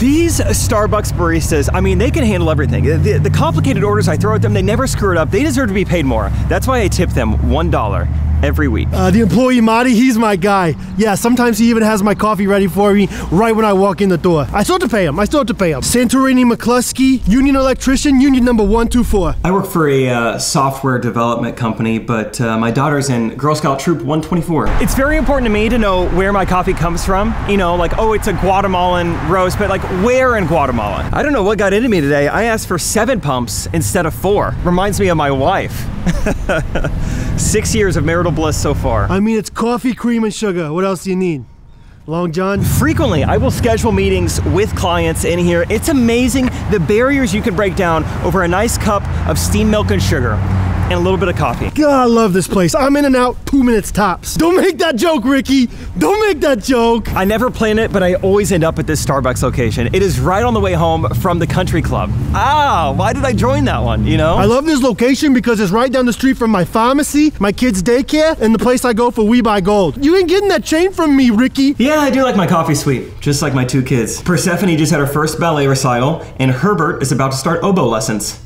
These Starbucks baristas, I mean, they can handle everything. The complicated orders I throw at them, they never screw it up. They deserve to be paid more. That's why I tip them $1 every week. The employee, Marty, he's my guy. Yeah, sometimes he even has my coffee ready for me right when I walk in the door. I still have to pay him. Santorini McCluskey, union electrician, union number 124. I work for a software development company, but my daughter's in Girl Scout Troop 124. It's very important to me to know where my coffee comes from. You know, like, oh, it's a Guatemalan roast, but like, where in Guatemala? I don't know what got into me today. I asked for 7 pumps instead of 4. Reminds me of my wife. 6 years of marital bliss so far. I mean, it's coffee, cream, and sugar. What else do you need? Long John? Frequently, I will schedule meetings with clients in here. It's amazing the barriers you can break down over a nice cup of steamed milk and sugar and a little bit of coffee. God, I love this place. I'm in and out, 2 minutes tops. Don't make that joke, Ricky. Don't make that joke. I never plan it, but I always end up at this Starbucks location. It is right on the way home from the country club. Ah, why did I join that one, you know? I love this location because it's right down the street from my pharmacy, my kids' daycare, and the place I go for We Buy Gold. You ain't getting that chain from me, Ricky. Yeah, I do like my coffee sweet, just like my 2 kids. Persephone just had her first ballet recital, and Herbert is about to start oboe lessons.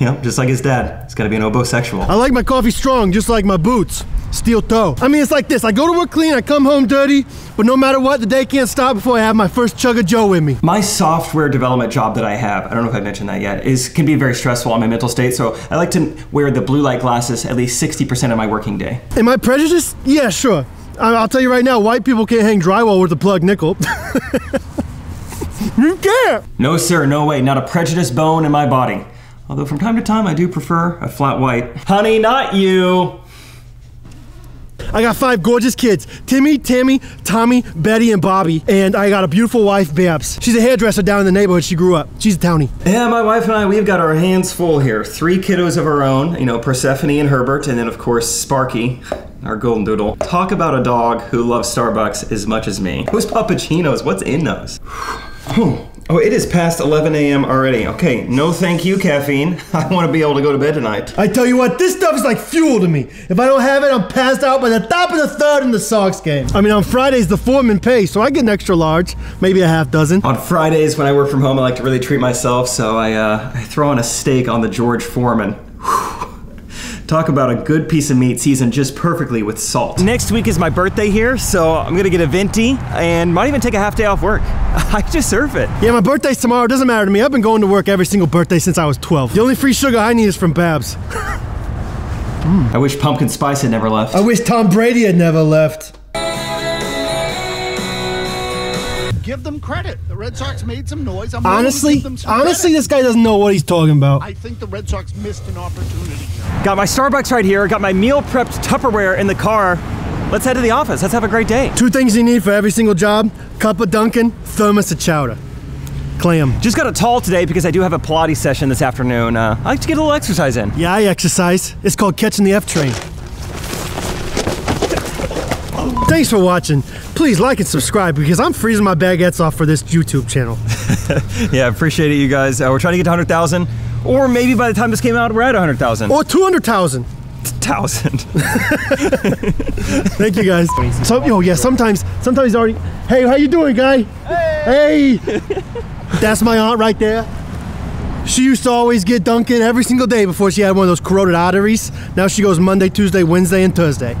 Yep, just like his dad. He's gotta be an obosexual. I like my coffee strong, just like my boots. Steel toe. I mean, it's like this. I go to work clean, I come home dirty, but no matter what, the day can't stop before I have my first chug of Joe in me. My software development job that I have, I don't know if I mentioned that yet, can be very stressful on my mental state, so I like to wear the blue light glasses at least 60% of my working day. Am I prejudiced? Yeah, sure. I'll tell you right now, white people can't hang drywall with a plug nickel. You can't! No sir, no way, not a prejudiced bone in my body. Although from time to time, I do prefer a flat white. Honey, not you. I got 5 gorgeous kids. Timmy, Tammy, Tommy, Betty, and Bobby. And I got a beautiful wife, Babs. She's a hairdresser down in the neighborhood. She grew up. She's a townie. Yeah, my wife and I, we've got our hands full here. 3 kiddos of our own, you know, Persephone and Herbert, and then of course, Sparky, our golden doodle. Talk about a dog who loves Starbucks as much as me. Those puppuccinos, what's in those? Oh, it is past 11 a.m. already. Okay, no thank you, caffeine. I want to be able to go to bed tonight. I tell you what, this stuff is like fuel to me. If I don't have it, I'm passed out by the top of the 3rd in the Sox game. I mean, on Fridays, the foreman pays, so I get an extra large, maybe a half dozen. On Fridays, when I work from home, I like to really treat myself, so I throw on a steak on the George Foreman. Talk about a good piece of meat seasoned just perfectly with salt. Next week is my birthday here, so I'm gonna get a venti and might even take a half day off work. I deserve it. Yeah, my birthday's tomorrow. It doesn't matter to me. I've been going to work every single birthday since I was 12. The only free sugar I need is from Babs. I wish pumpkin spice had never left. I wish Tom Brady had never left. Give them credit. The Red Sox made some noise. Honestly, this guy doesn't know what he's talking about. I think the Red Sox missed an opportunity. Got my Starbucks right here. Got my meal prepped Tupperware in the car. Let's head to the office. Let's have a great day. 2 things you need for every single job. Cup of Dunkin', thermos of chowder. Clam. Just got a tall today because I do have a Pilates session this afternoon. I like to get a little exercise in. Yeah, I exercise. It's called catching the F-Train. Thanks for watching. Please like and subscribe because I'm freezing my baguettes off for this YouTube channel. Yeah, appreciate it, you guys. We're trying to get to 100,000, or maybe by the time this came out, we're at 100,000. Or 200,000. 1,000. Thank you, guys. So, oh yeah, sometimes already. Hey, how you doing, guy? Hey. That's my aunt right there. She used to always get Dunkin' every single day before she had one of those corroded arteries. Now she goes Monday, Tuesday, Wednesday, and Thursday.